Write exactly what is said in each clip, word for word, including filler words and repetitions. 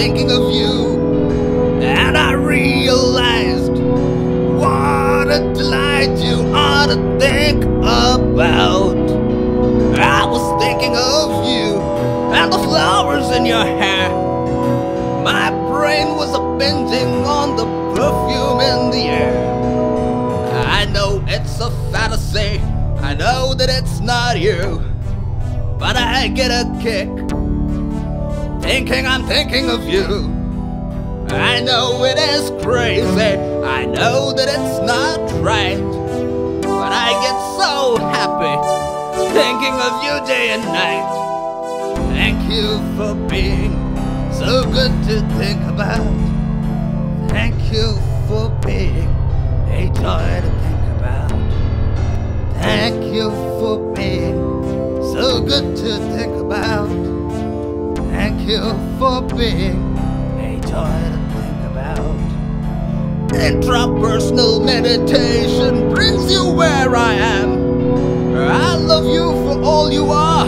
thinking of you, and I realized what a delight you ought to think about. I was thinking of you and the flowers in your hair. My brain was a-binging on the perfume in the air. I know it's a fantasy, I know that it's not you, but I get a kick thinking I'm thinking of you. I know it is crazy, I know that it's not right, but I get so happy thinking of you day and night. Thank you for being so good to think about. Thank you for being a joy to think about. Thank you for being so good to think about. Thank you for being a joy to think about. Intrapersonal meditation brings you where I am. I love you for all you are,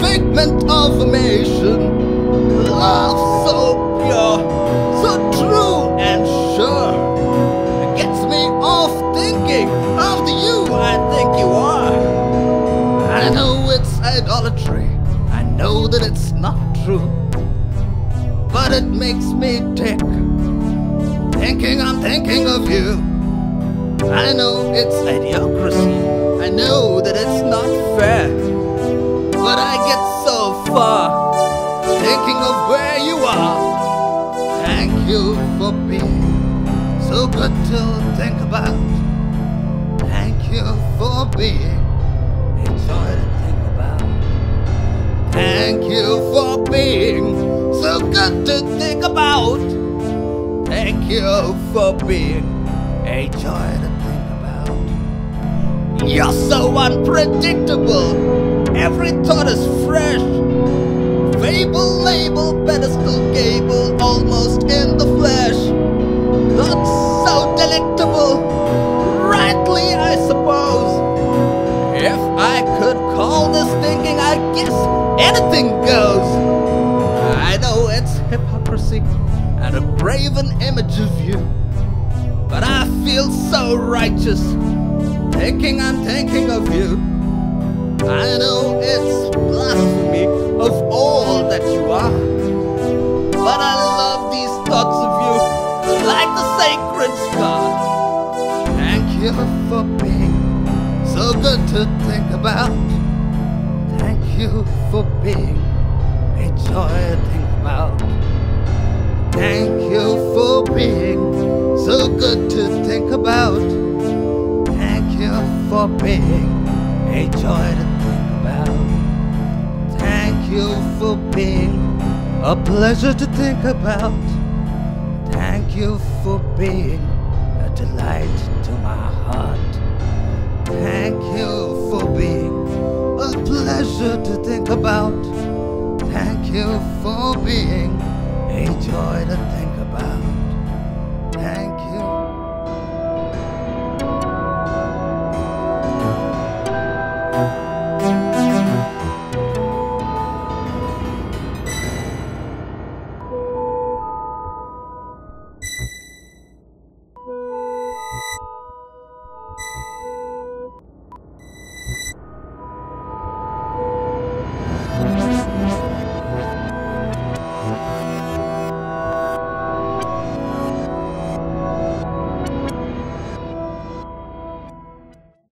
figment of emotion. Love so pure, so true and sure, it gets me off thinking of the you I think you are. I know it's idolatry, I know that it's not true, but it makes me tick thinking I'm thinking of you. I know it's idiocracy, I know that it's not fair, but I get so far thinking of where you are. Thank you for being so good to think about. Thank you for being a joy. Thank you for being so good to think about. Thank you for being a joy to think about. You're so unpredictable, every thought is fresh. Fable, label, pedestal, gable, almost in the flesh. Thoughts so delectable, rightly I suppose. If I could call this thinking, I guess anything goes. I know it's hypocrisy and a graven image of you, but I feel so righteous thinking I'm thinking of you. I know it's blasphemy of all that you are, but I love these thoughts of you like the sacred scar. Thank you for being so good to think about. Thank you for being a joy to think about. Thank you for being so good to think about. Thank you for being a joy to think about. Thank you for being a pleasure to think about. Thank you for being a delight to my heart. Thank you for being a pleasure to think about. Thank you for being a joy to think about.